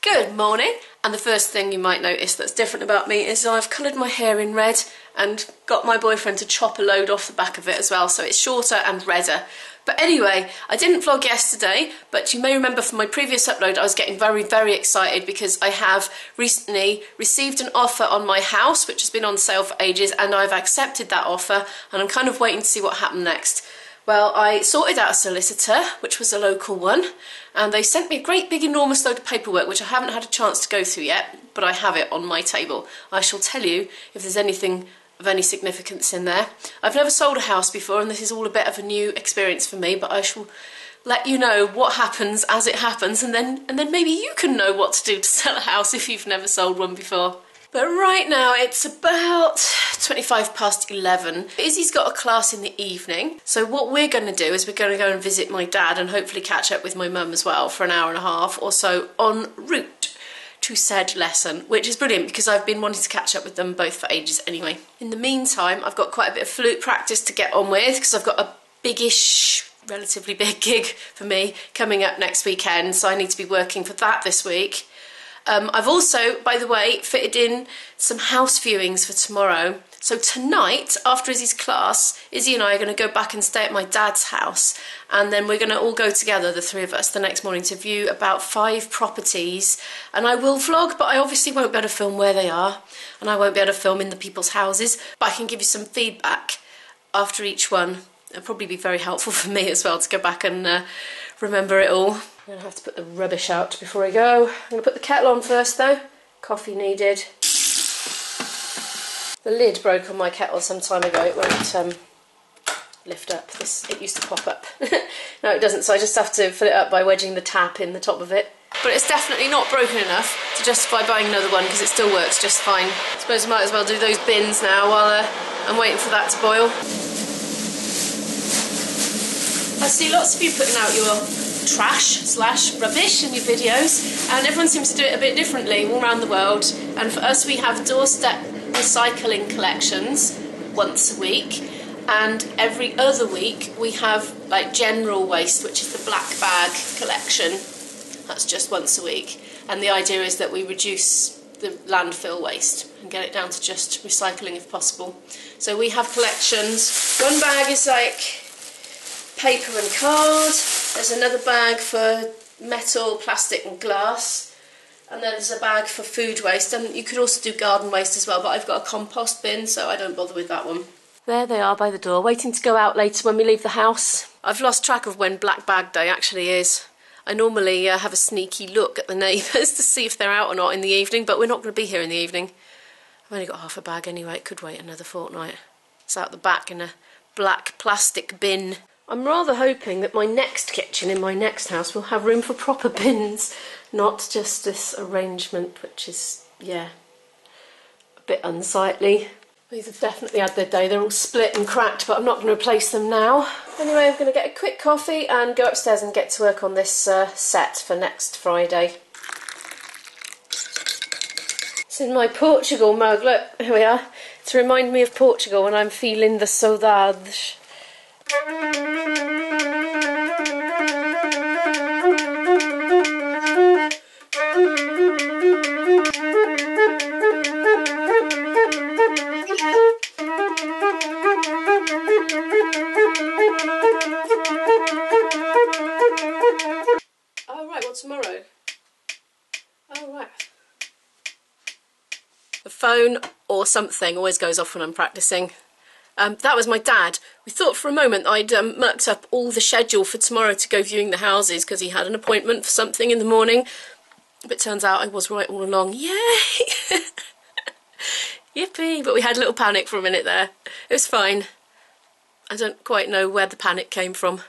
Good morning, and the first thing you might notice that's different about me is I've coloured my hair in red and got my boyfriend to chop a load off the back of it as well, so it's shorter and redder. But anyway, I didn't vlog yesterday, but you may remember from my previous upload I was getting very, very excited because I have recently received an offer on my house which has been on sale for ages, and I've accepted that offer and I'm kind of waiting to see what happened next. Well, I sorted out a solicitor, which was a local one, and they sent me a great big enormous load of paperwork which I haven't had a chance to go through yet, but I have it on my table. I shall tell you if there's anything of any significance in there. I've never sold a house before and this is all a bit of a new experience for me, but I shall let you know what happens as it happens, and then maybe you can know what to do to sell a house if you've never sold one before. But right now it's about 25 past 11. Izzy's got a class in the evening, so what we're going to do is we're going to go and visit my dad and hopefully catch up with my mum as well for an hour and a half or so en route to said lesson, which is brilliant because I've been wanting to catch up with them both for ages anyway. In the meantime, I've got quite a bit of flute practice to get on with because I've got a biggish, relatively big gig for me coming up next weekend, so I need to be working for that this week. I've also, by the way, fitted in some house viewings for tomorrow. So tonight, after Izzy's class, Izzy and I are going to go back and stay at my dad's house. And then we're going to all go together, the three of us, the next morning to view about 5 properties. And I will vlog, but I obviously won't be able to film where they are. And I won't be able to film in the people's houses. But I can give you some feedback after each one. It'll probably be very helpful for me as well to go back and remember it all. I'm going to have to put the rubbish out before I go. I'm going to put the kettle on first though. Coffee needed. The lid broke on my kettle some time ago. It won't lift up. It used to pop up. No, it doesn't, so I just have to fill it up by wedging the tap in the top of it. But it's definitely not broken enough to justify buying another one because it still works just fine. I suppose I might as well do those bins now while I'm waiting for that to boil. I see lots of you putting out your trash/rubbish in your videos, and everyone seems to do it a bit differently all around the world. And for us, we have doorstep recycling collections once a week, and every other week we have like general waste, which is the black bag collection. That's just once a week, and the idea is that we reduce the landfill waste and get it down to just recycling if possible. So we have collections. One bag is like paper and card, there's another bag for metal, plastic and glass, and then there's a bag for food waste, and you could also do garden waste as well, but I've got a compost bin so I don't bother with that one. There they are by the door, waiting to go out later when we leave the house. I've lost track of when Black Bag Day actually is. I normally have a sneaky look at the neighbours to see if they're out or not in the evening, but we're not going to be here in the evening. I've only got half a bag anyway, it could wait another fortnight. It's out the back in a black plastic bin. I'm rather hoping that my next kitchen in my next house will have room for proper bins, not just this arrangement which is, yeah, a bit unsightly. These have definitely had their day, they're all split and cracked, but I'm not going to replace them now. Anyway, I'm going to get a quick coffee and go upstairs and get to work on this set for next Friday. It's in my Portugal mug, look, here we are, to remind me of Portugal when I'm feeling the saudades. Tomorrow. Oh, right. The phone or something always goes off when I'm practising. That was my dad. We thought for a moment I'd mucked up all the schedule for tomorrow to go viewing the houses because he had an appointment for something in the morning, but turns out I was right all along. Yay! Yippee! But we had a little panic for a minute there. It was fine. I don't quite know where the panic came from.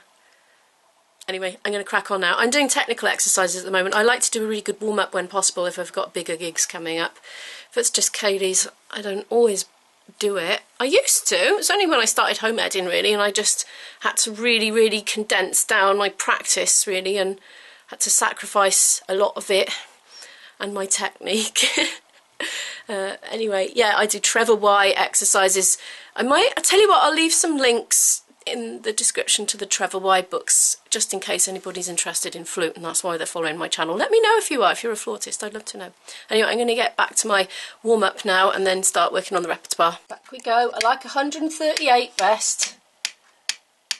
Anyway, I'm going to crack on now. I'm doing technical exercises at the moment. I like to do a really good warm-up when possible if I've got bigger gigs coming up. If it's just Kaylee's, I don't always do it. I used to. It's only when I started home editing, really, and I just had to really condense down my practice, really, and had to sacrifice a lot of it and my technique. Anyway, yeah, I do Trevor Wye exercises. I tell you what, I'll leave some links in the description to the Trevor Wye books, just in case anybody's interested in flute, and that's why they're following my channel. Let me know if you are, if you're a flautist, I'd love to know. Anyway, I'm going to get back to my warm-up now and then start working on the repertoire. Back we go. I like 138 best.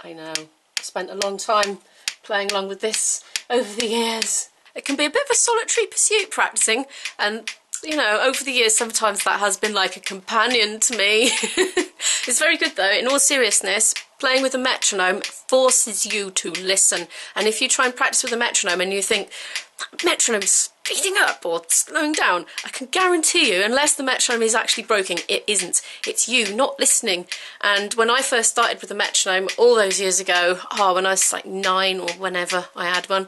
I know, spent a long time playing along with this over the years. It can be a bit of a solitary pursuit practicing, and you know, over the years sometimes that has been like a companion to me. It's very good though, in all seriousness. Playing with a metronome forces you to listen, and if you try and practice with a metronome and you think, that metronome's speeding up or slowing down, I can guarantee you, unless the metronome is actually broken, it isn't. It's you not listening. And when I first started with a metronome all those years ago, when I was like 9 or whenever I had one,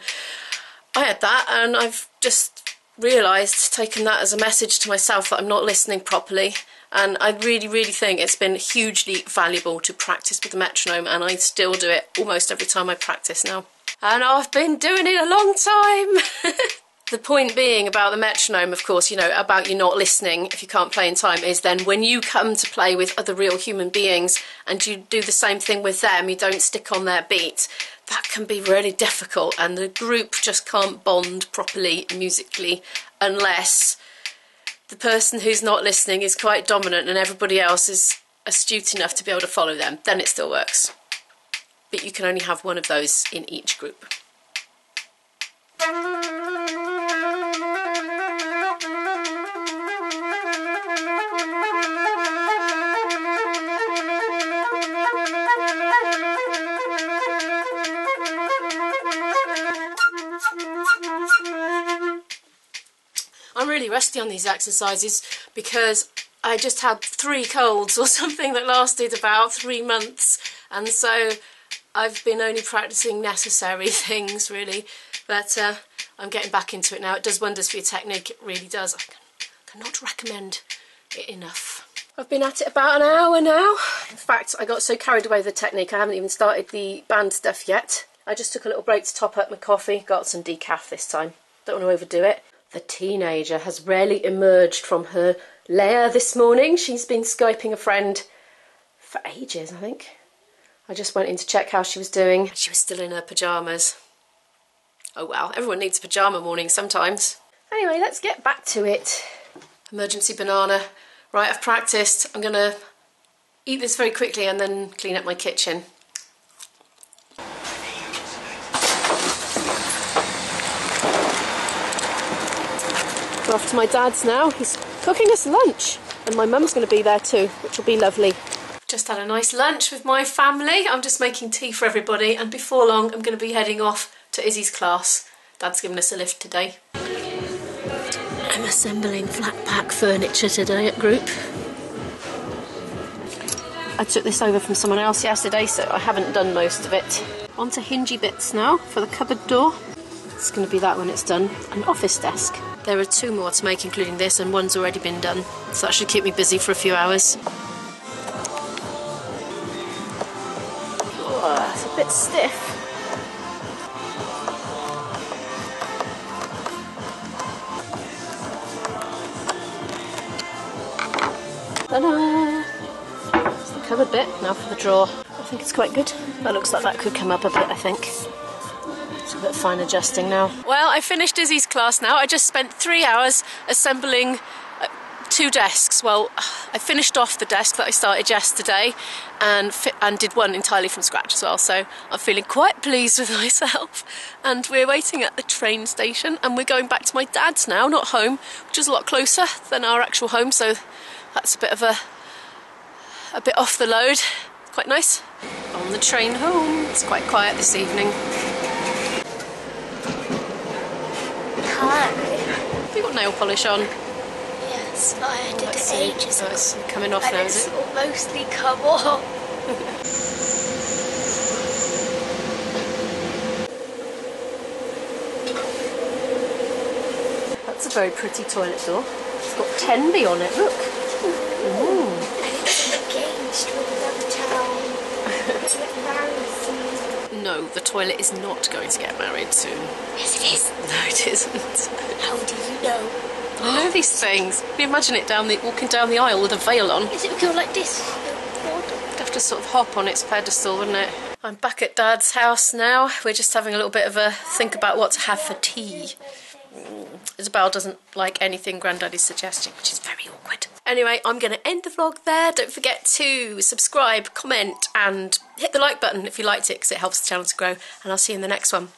I had that, and I've just realised, taken that as a message to myself that I'm not listening properly. And I really, really think it's been hugely valuable to practice with the metronome, and I still do it almost every time I practice now. And I've been doing it a long time! The point being about the metronome, of course, you know, about you not listening if you can't play in time, is then when you come to play with other real human beings and you do the same thing with them, you don't stick on their beat, that can be really difficult, and the group just can't bond properly musically unless the person who's not listening is quite dominant and everybody else is astute enough to be able to follow them. Then it still works. But you can only have one of those in each group. I'm really rusty on these exercises because I just had 3 colds or something that lasted about 3 months, and so I've been only practicing necessary things really, but I'm getting back into it now. It does wonders for your technique, it really does. I cannot recommend it enough. I've been at it about an hour now. In fact, I got so carried away with the technique I haven't even started the band stuff yet. I just took a little break to top up my coffee, got some decaf this time, don't want to overdo it. The teenager has rarely emerged from her lair this morning. She's been Skyping a friend for ages, I think. I just went in to check how she was doing. She was still in her pyjamas. Oh well, everyone needs a pyjama morning sometimes. Anyway, let's get back to it. Emergency banana. Right, I've practiced. I'm going to eat this very quickly and then clean up my kitchen. Off to my dad's now. He's cooking us lunch, and my mum's going to be there too, which will be lovely. Just had a nice lunch with my family. I'm just making tea for everybody, and before long I'm going to be heading off to Izzy's class. Dad's given us a lift today. I'm assembling flat pack furniture today at group. I took this over from someone else yesterday, so I haven't done most of it. On to hingy bits now for the cupboard door. It's going to be that when it's done. An office desk. There are 2 more to make, including this, and one's already been done, so that should keep me busy for a few hours. Oh, that's a bit stiff. Ta-da! That's the cupboard bit, now for the drawer. I think it's quite good. That looks like that could come up a bit, I think. It's a bit fine adjusting now. Well, I finished Izzy's class now. I just spent 3 hours assembling 2 desks. Well, I finished off the desk that I started yesterday and did one entirely from scratch as well, so I'm feeling quite pleased with myself. And we're waiting at the train station, and we're going back to my dad's now, not home, which is a lot closer than our actual home, so that's a bit of a bit off the load. Quite nice. On the train home. It's quite quiet this evening. Have you got nail polish on? Yes, but I did it ages ago. It's coming off now, is it? It's mostly come off. That's a very pretty toilet door. It's got Tenby on it, look. Ooh. And it's engaged with another town. No, the toilet is not going to get married soon. Yes, it is. No, it isn't. How do you know? I know these things. Can you imagine it walking down the aisle with a veil on? Is it going like this? to sort of hop on its pedestal, wouldn't it? I'm back at Dad's house now. We're just having a little bit of a think about what to have for tea. Isabel doesn't like anything Granddaddy's suggesting, which is very awkward. Anyway, I'm going to end the vlog there. Don't forget to subscribe, comment and hit the like button if you liked it, because it helps the channel to grow, and I'll see you in the next one.